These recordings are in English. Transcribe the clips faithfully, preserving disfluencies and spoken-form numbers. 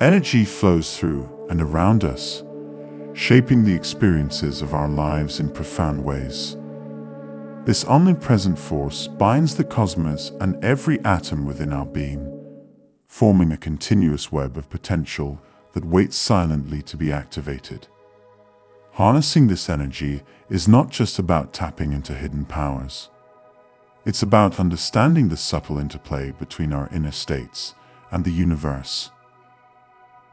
Energy flows through and around us, shaping the experiences of our lives in profound ways. This omnipresent force binds the cosmos and every atom within our being, forming a continuous web of potential that waits silently to be activated. Harnessing this energy is not just about tapping into hidden powers. It's about understanding the subtle interplay between our inner states and the universe.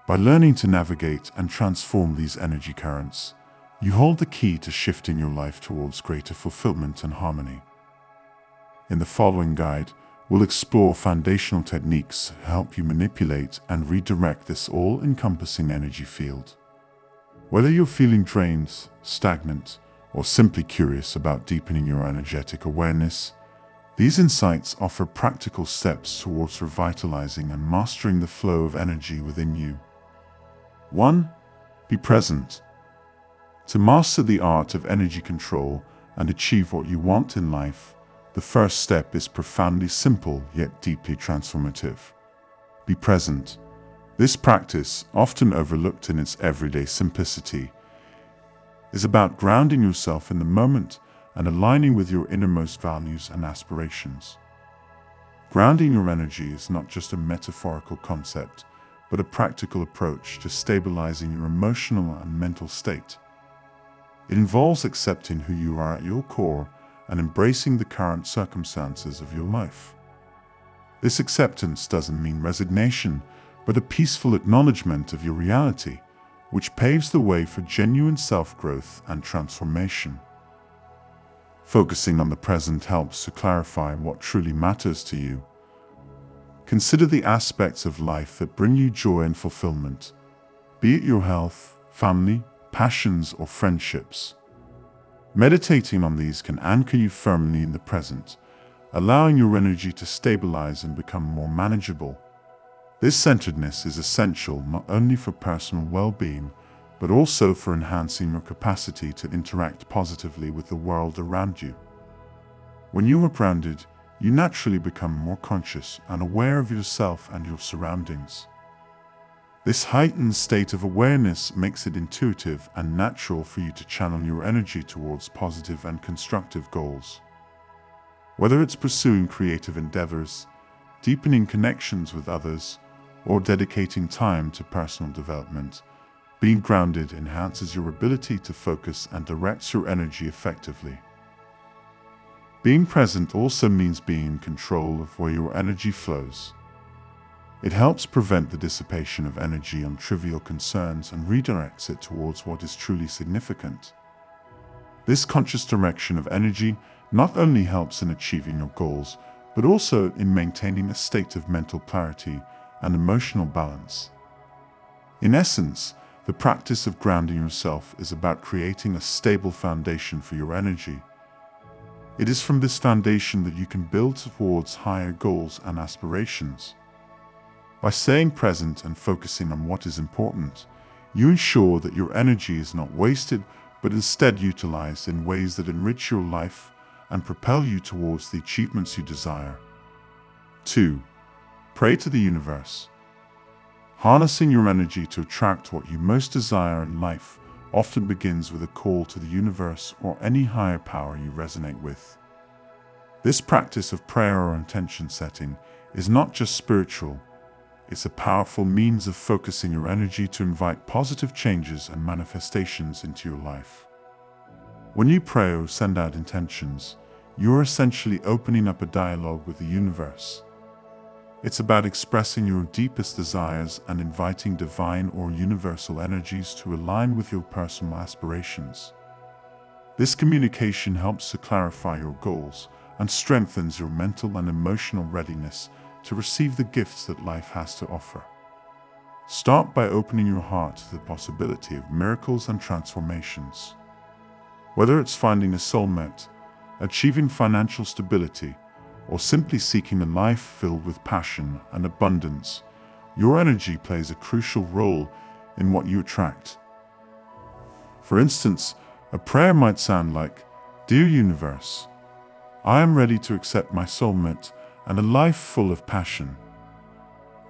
By learning to navigate and transform these energy currents, you hold the key to shifting your life towards greater fulfillment and harmony. In the following guide, we'll explore foundational techniques to help you manipulate and redirect this all-encompassing energy field. Whether you're feeling drained, stagnant, or simply curious about deepening your energetic awareness, these insights offer practical steps towards revitalizing and mastering the flow of energy within you. one. Be present. To master the art of energy control and achieve what you want in life, the first step is profoundly simple yet deeply transformative. Be present. This practice, often overlooked in its everyday simplicity, is about grounding yourself in the moment and aligning with your innermost values and aspirations. Grounding your energy is not just a metaphorical concept, but a practical approach to stabilizing your emotional and mental state. It involves accepting who you are at your core and embracing the current circumstances of your life. This acceptance doesn't mean resignation, but a peaceful acknowledgement of your reality, which paves the way for genuine self-growth and transformation. Focusing on the present helps to clarify what truly matters to you. Consider the aspects of life that bring you joy and fulfillment, be it your health, family, passions, or friendships. Meditating on these can anchor you firmly in the present, allowing your energy to stabilize and become more manageable. This centeredness is essential not only for personal well-being, but also for enhancing your capacity to interact positively with the world around you. When you are grounded, you naturally become more conscious and aware of yourself and your surroundings. This heightened state of awareness makes it intuitive and natural for you to channel your energy towards positive and constructive goals. Whether it's pursuing creative endeavors, deepening connections with others, or dedicating time to personal development, being grounded enhances your ability to focus and direct your energy effectively. Being present also means being in control of where your energy flows. It helps prevent the dissipation of energy on trivial concerns and redirects it towards what is truly significant. This conscious direction of energy not only helps in achieving your goals, but also in maintaining a state of mental clarity and emotional balance. In essence, the practice of grounding yourself is about creating a stable foundation for your energy. It is from this foundation that you can build towards higher goals and aspirations. By staying present and focusing on what is important, you ensure that your energy is not wasted, but instead utilized in ways that enrich your life and propel you towards the achievements you desire. two. Pray to the universe. Harnessing your energy to attract what you most desire in life often begins with a call to the universe or any higher power you resonate with. This practice of prayer or intention setting is not just spiritual, it's a powerful means of focusing your energy to invite positive changes and manifestations into your life. When you pray or send out intentions, you are essentially opening up a dialogue with the universe. It's about expressing your deepest desires and inviting divine or universal energies to align with your personal aspirations. This communication helps to clarify your goals and strengthens your mental and emotional readiness to receive the gifts that life has to offer. Start by opening your heart to the possibility of miracles and transformations. Whether it's finding a soulmate, achieving financial stability, or simply seeking a life filled with passion and abundance, your energy plays a crucial role in what you attract. For instance, a prayer might sound like, "Dear Universe, I am ready to accept my soulmate and a life full of passion.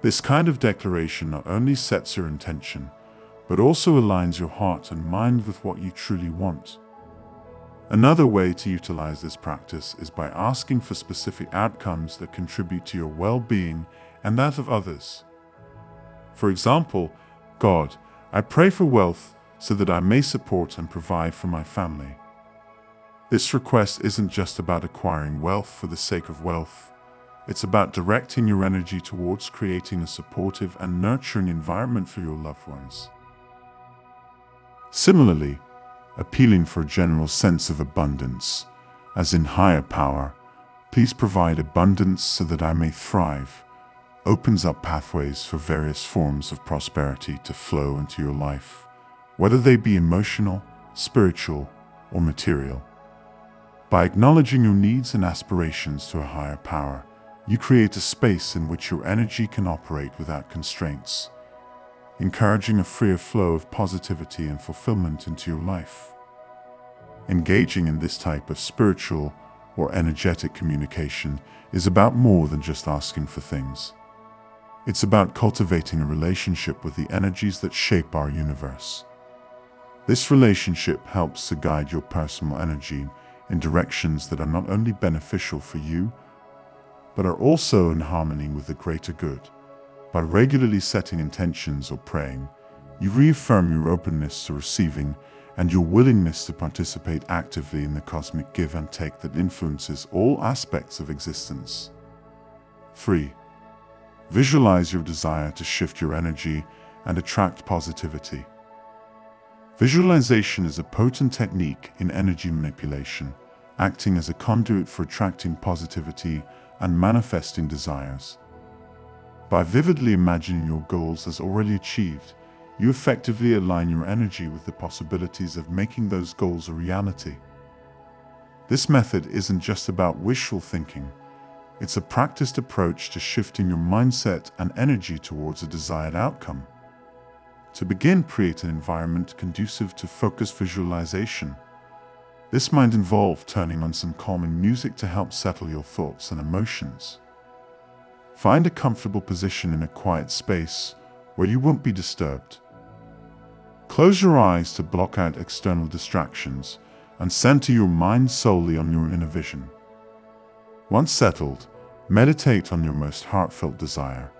This kind of declaration not only sets your intention, but also aligns your heart and mind with what you truly want. Another way to utilize this practice is by asking for specific outcomes that contribute to your well-being and that of others. For example, God, I pray for wealth so that I may support and provide for my family. This request isn't just about acquiring wealth for the sake of wealth. It's about directing your energy towards creating a supportive and nurturing environment for your loved ones. Similarly, appealing for a general sense of abundance, as in higher power, please provide abundance so that I may thrive, opens up pathways for various forms of prosperity to flow into your life, whether they be emotional, spiritual, or material. By acknowledging your needs and aspirations to a higher power, you create a space in which your energy can operate without constraints, encouraging a freer flow of positivity and fulfillment into your life. Engaging in this type of spiritual or energetic communication is about more than just asking for things. It's about cultivating a relationship with the energies that shape our universe. This relationship helps to guide your personal energy in directions that are not only beneficial for you, but are also in harmony with the greater good. By regularly setting intentions or praying, you reaffirm your openness to receiving and your willingness to participate actively in the cosmic give and take that influences all aspects of existence. three. Visualize your desire to shift your energy and attract positivity. Visualization is a potent technique in energy manipulation, acting as a conduit for attracting positivity and manifesting desires. By vividly imagining your goals as already achieved, you effectively align your energy with the possibilities of making those goals a reality. This method isn't just about wishful thinking. It's a practiced approach to shifting your mindset and energy towards a desired outcome. To begin, create an environment conducive to focused visualization. This might involve turning on some calming music to help settle your thoughts and emotions. Find a comfortable position in a quiet space where you won't be disturbed. Close your eyes to block out external distractions and center your mind solely on your inner vision. Once settled, meditate on your most heartfelt desire.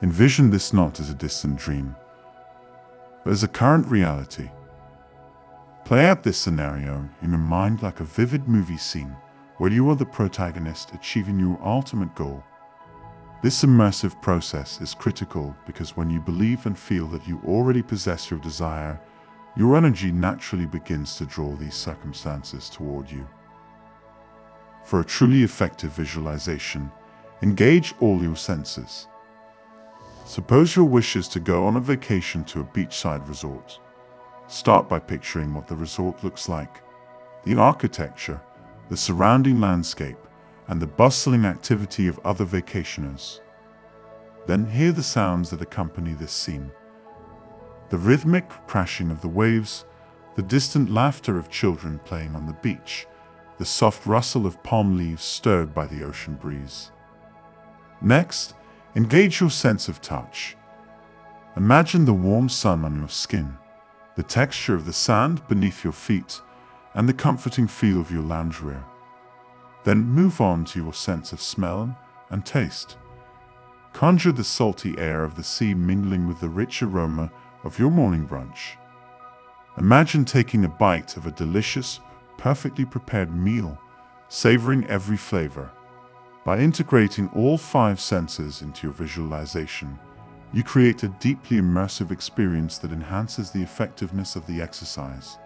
Envision this not as a distant dream, but as a current reality. Play out this scenario in your mind like a vivid movie scene where you are the protagonist achieving your ultimate goal. This immersive process is critical because when you believe and feel that you already possess your desire, your energy naturally begins to draw these circumstances toward you. For a truly effective visualization, engage all your senses. Suppose your wish is to go on a vacation to a beachside resort. Start by picturing what the resort looks like, the architecture, the surrounding landscape, and the bustling activity of other vacationers. Then hear the sounds that accompany this scene. The rhythmic crashing of the waves, the distant laughter of children playing on the beach, the soft rustle of palm leaves stirred by the ocean breeze. Next, engage your sense of touch. Imagine the warm sun on your skin, the texture of the sand beneath your feet, and the comforting feel of your loungewear. Then move on to your sense of smell and taste. Conjure the salty air of the sea mingling with the rich aroma of your morning brunch. Imagine taking a bite of a delicious, perfectly prepared meal, savoring every flavor. By integrating all five senses into your visualization, you create a deeply immersive experience that enhances the effectiveness of the exercise.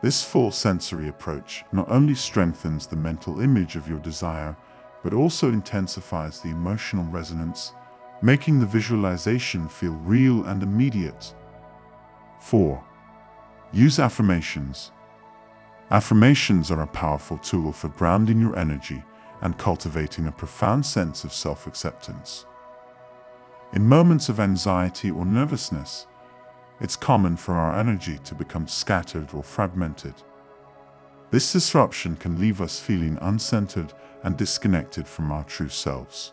This full sensory approach not only strengthens the mental image of your desire, but also intensifies the emotional resonance, making the visualization feel real and immediate. four. Use affirmations. Affirmations are a powerful tool for grounding your energy and cultivating a profound sense of self-acceptance. In moments of anxiety or nervousness, it's common for our energy to become scattered or fragmented. This disruption can leave us feeling uncentered and disconnected from our true selves.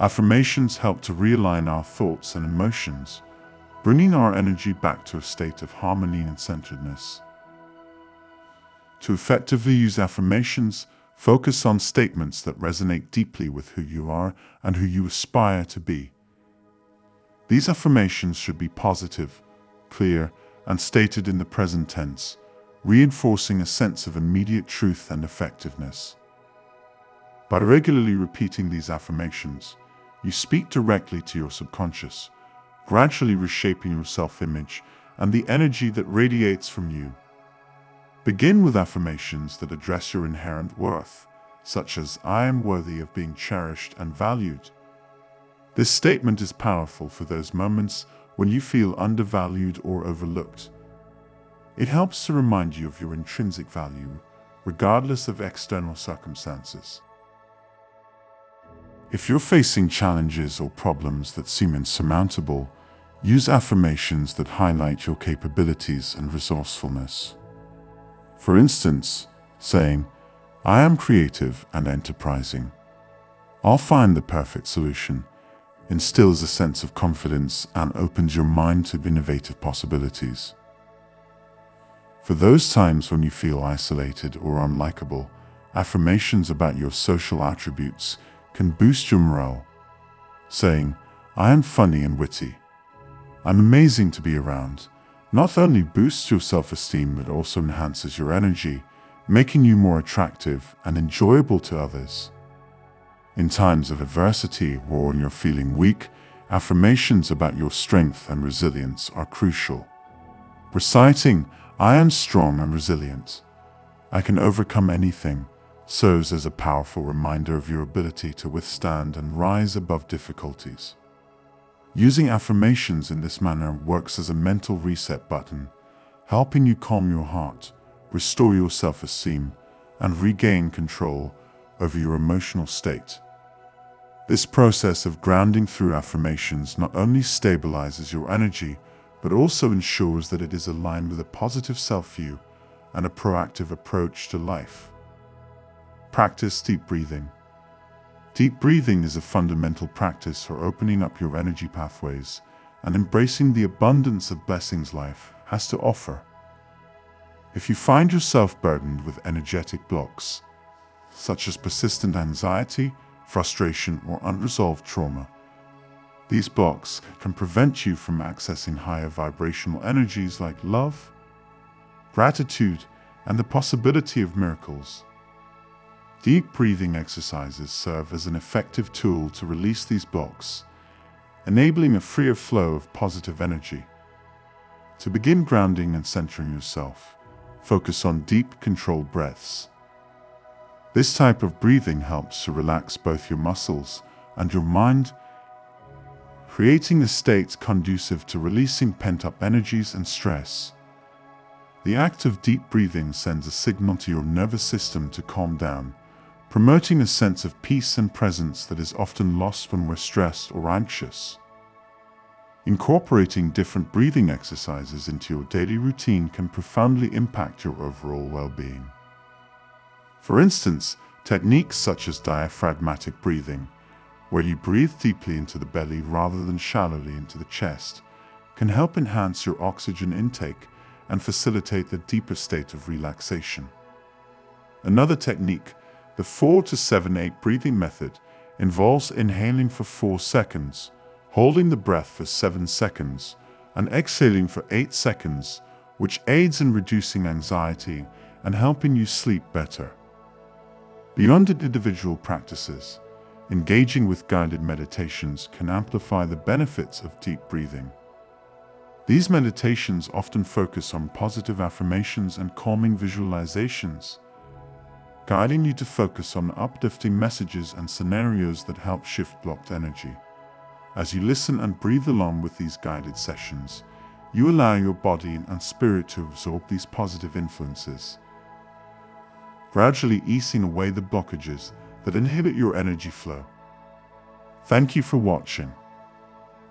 Affirmations help to realign our thoughts and emotions, bringing our energy back to a state of harmony and centeredness. To effectively use affirmations, focus on statements that resonate deeply with who you are and who you aspire to be. These affirmations should be positive, clear, and stated in the present tense, reinforcing a sense of immediate truth and effectiveness. By regularly repeating these affirmations, you speak directly to your subconscious, gradually reshaping your self-image and the energy that radiates from you. Begin with affirmations that address your inherent worth, such as, "I am worthy of being cherished and valued." This statement is powerful for those moments when you feel undervalued or overlooked. It helps to remind you of your intrinsic value, regardless of external circumstances. If you're facing challenges or problems that seem insurmountable, use affirmations that highlight your capabilities and resourcefulness. For instance, saying, "I am creative and enterprising. I'll find the perfect solution," instills a sense of confidence and opens your mind to innovative possibilities. For those times when you feel isolated or unlikable, affirmations about your social attributes can boost your morale. Saying, "I am funny and witty. I'm amazing to be around," not only boosts your self-esteem but also enhances your energy, making you more attractive and enjoyable to others. In times of adversity or when you're feeling weak, affirmations about your strength and resilience are crucial. Reciting, "I am strong and resilient. I can overcome anything," serves as a powerful reminder of your ability to withstand and rise above difficulties. Using affirmations in this manner works as a mental reset button, helping you calm your heart, restore your self-esteem, and regain control over your emotional state. This process of grounding through affirmations not only stabilizes your energy, but also ensures that it is aligned with a positive self-view and a proactive approach to life. Practice deep breathing. Deep breathing is a fundamental practice for opening up your energy pathways and embracing the abundance of blessings life has to offer. If you find yourself burdened with energetic blocks, such as persistent anxiety, frustration, or unresolved trauma, these blocks can prevent you from accessing higher vibrational energies like love, gratitude, and the possibility of miracles. Deep breathing exercises serve as an effective tool to release these blocks, enabling a freer flow of positive energy. To begin grounding and centering yourself, focus on deep, controlled breaths. This type of breathing helps to relax both your muscles and your mind, creating a state conducive to releasing pent-up energies and stress. The act of deep breathing sends a signal to your nervous system to calm down, promoting a sense of peace and presence that is often lost when we're stressed or anxious. Incorporating different breathing exercises into your daily routine can profoundly impact your overall well-being. For instance, techniques such as diaphragmatic breathing, where you breathe deeply into the belly rather than shallowly into the chest, can help enhance your oxygen intake and facilitate the deeper state of relaxation. Another technique, the four to seven eight breathing method, involves inhaling for four seconds, holding the breath for seven seconds, and exhaling for eight seconds, which aids in reducing anxiety and helping you sleep better. Beyond individual practices, engaging with guided meditations can amplify the benefits of deep breathing. These meditations often focus on positive affirmations and calming visualizations, guiding you to focus on uplifting messages and scenarios that help shift blocked energy. As you listen and breathe along with these guided sessions, you allow your body and spirit to absorb these positive influences, gradually easing away the blockages that inhibit your energy flow. Thank you for watching.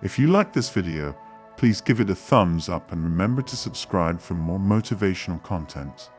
If you like this video, please give it a thumbs up and remember to subscribe for more motivational content.